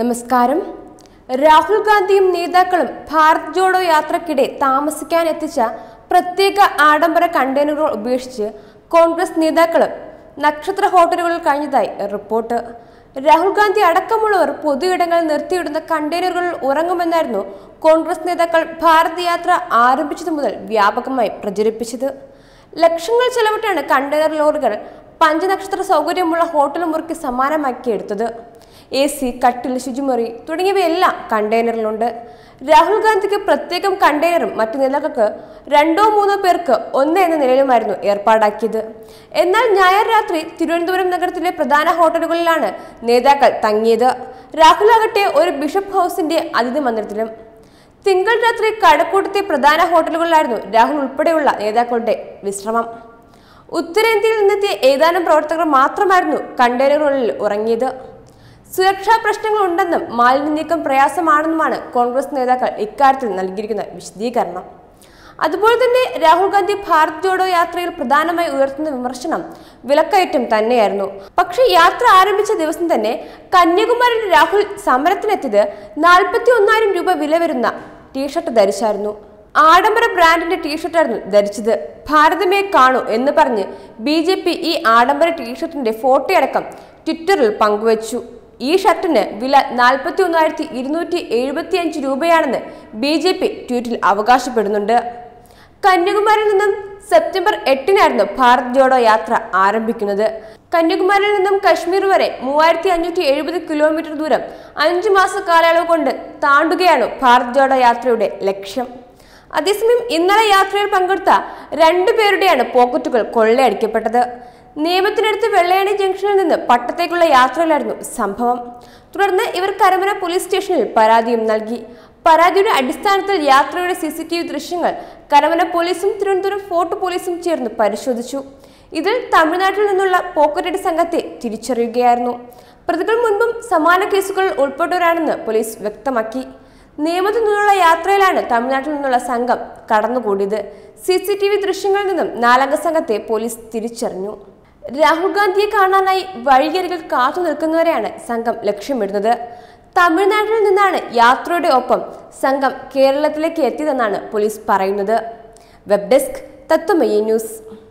നമസ്കാരം രാഹുൽ ഗാന്ധിയും നേതാക്കളും ഭാരത് ജോഡോ യാത്രക്കിടെ താമസിക്കാൻ എത്തിച്ച പ്രത്യേക ആഡംബര കണ്ടെയ്നറുകൾ ഉപേക്ഷിച്ച് കോൺഗ്രസ് നേതാക്കളും നക്ഷത്ര ഹോട്ടലുകളിൽ കഴിഞ്ഞതായി റിപ്പോർട്ട് രാഹുൽ ഗാന്ധി അടക്കമുള്ളവർ പൊതുയിടങ്ങളിൽ നിർത്തിയിടുന്ന കണ്ടെയ്നറുകളിൽ ഉറങ്ങുമെന്നായിരുന്നു കോൺഗ്രസ് നേതാക്കൾ ഭാരത് യാത്ര ആരംഭിച്ചതു മുതൽ വ്യാപകമായി പ്രചരിപ്പിച്ചത് ലക്ഷങ്ങൾ ചെലവിട്ടാണ് കണ്ടെയ്നർ ലോറികൾ പഞ്ചനക്ഷത്ര സൗകര്യമുള്ള ഹോട്ടൽ മുറിക്ക് സമാനമാക്കിയെടുത്തത് AC, കട്ടിൽ ശുചിമുറി തുടങ്ങിയവയെല്ലാം കണ്ടെയ്നറിലുണ്ട് രാഹുൽ ഗാന്ധിക്ക് പ്രത്യേകം കണ്ടെയ്നറും മറ്റു നേതാക്കൾക്ക് രണ്ടോ മൂന്നോ പേർക്ക് ഒന്ന് എന്ന നിലയിലുമായിരുന്നു ഏർപ്പാടാക്കിയത് എന്നാൽ ഞായർ രാത്രി തിരുവനന്തപുരം നഗരത്തിലെ പ്രധാന ഹോട്ടലുകളിലാണ് നേതാക്കൾ തങ്ങിയത് രാഹുൽ ആകട്ടെ ഒരു ബിഷപ്പ് ഹൗസിന്റെ അതിഥി മന്ദിരത്തിലും തിങ്കൾ രാത്രി കടക്കൂട്ടത്തെ പ്രധാന ഹോട്ടലുകളിലായിരുന്നു രാഹുൽ ഉൾപ്പെടെയുള്ള നേതാക്കളുടെ വിശ്രമം ഉത്തരേന്ത്യയിൽ നിന്നെത്തിയ ഏതാനും പ്രവർത്തകർ മാത്രമായിരുന്നു കണ്ടെയ്നറുകളിൽ ഉറങ്ങിയത് സുരക്ഷാ പ്രശ്നങ്ങളുണ്ടെന്നും മാലിന്യ നീക്കം പ്രയാസമാണെന്നുമാണ് കോൺഗ്രസ് നേതാക്കൾ ഇക്കാര്യത്തിൽ നൽകിയിരിക്കുന്ന വിശദീകരണം അതുപോലെ തന്നെ രാഹുൽ ഗാന്ധി ഭാരത് ജോഡോ യാത്രയിൽ പ്രധാനമായി ഉയർത്തുന്ന വിമർശനം വിലക്കയറ്റം തന്നെയായിരുന്നു പക്ഷേ യാത്ര ആരംഭിച്ച ദിവസം തന്നെ കന്യാകുമാരിയിൽ രാഹുൽ സമരത്തിനെത്തിയത് 41,000 രൂപ വില വരുന്ന ടീഷർട്ട് ധരിച്ചായിരുന്നു ആഡംബര ബ്രാൻഡിന്റെ ടീഷർട്ടായിരുന്നു ധരിച്ചത് ഭാരതമേ കാണൂ എന്ന് പറഞ്ഞ് BJP ഈ ആഡംബര ടീഷർട്ടിന്റെ ഫോട്ടോയടക്കം ട്വിറ്ററിൽ പങ്കുവച്ചു ഈ ഷർട്ടിന് വില 41,275 രൂപയാണെന്ന് BJP ട്വീറ്റിൽ അവകാശപ്പെടുന്നുണ്ട് കന്യാകുമാരിയിൽ നിന്നും സെപ്റ്റംബർ 8 ഭാരത് ജോഡോ യാത്ര ആരംഭിക്കുന്നത് കന്യാകുമാരിയിൽ നിന്നും കശ്മീർ വരെ 3570 കിലോമീറ്റർ ദൂരം 5 മാസ കാലയളവ് കൊണ്ട് താണ്ടുകയാണ് ഭാരത് ജോഡോ യാത്രയുടെ ലക്ഷ്യം അതേസമയം ഇന്നലെ യാത്രയിൽ പങ്കെടുത്ത 2 പേരുടെയാണ് പോക്കറ്റുകൾ കൊള്ളയടിക്കപ്പെട്ടത് നിയമത്തിനടുത്ത് വെള്ളയണി ജംഗ്ഷനിൽ നിന്ന് പട്ടത്തേക്കുള്ള യാത്രയിലായിരുന്നു സംഭവം തുടർന്ന് ഇവർ കരമന പോലീസ് സ്റ്റേഷനിൽ പരാതിയും നൽകി പരാതിയുടെ അടിസ്ഥാനത്തിൽ യാത്രയുടെ CCTV ദൃശ്യങ്ങൾ കരമന പോലീസും തിരുവനന്തപുരം ഫോർട്ട് പോലീസും ചേർന്ന് പരിശോധിച്ചു ഇതിൽ തമിഴ്നാട്ടിൽ നിന്നുള്ള പോക്കറ്റടി സംഘത്തെ തിരിച്ചറിയുകയായിരുന്നു പ്രതികൾ മുൻപും സമാന കേസുകളിൽ ഉൾപ്പെട്ടവരാണെന്ന് പോലീസ് വ്യക്തമാക്കി നിയമത്തിൽ നിന്നുള്ള യാത്രയിലാണ് തമിഴ്നാട്ടിൽ നിന്നുള്ള സംഘം കടന്നുകൂടിയത് CCTV ദൃശ്യങ്ങളിൽ നിന്നും 4 അംഗ സംഘത്തെ പോലീസ് തിരിച്ചറിഞ്ഞു രാഹുൽ ഗാന്ധിയെ കാണാനായി വഴിയരികിൽ കാത്തു നിൽക്കുന്നവരെയാണ് സംഘം ലക്ഷ്യമിടുന്നത് തമിഴ്നാട്ടിൽ നിന്നാണ് യാത്രയുടെ ഒപ്പം സംഘം കേരളത്തിലേക്ക് എത്തിയതെന്നാണ് പോലീസ് പറയുന്നത് വെബ് ഡെസ്ക് തത്വമയി ന്യൂസ്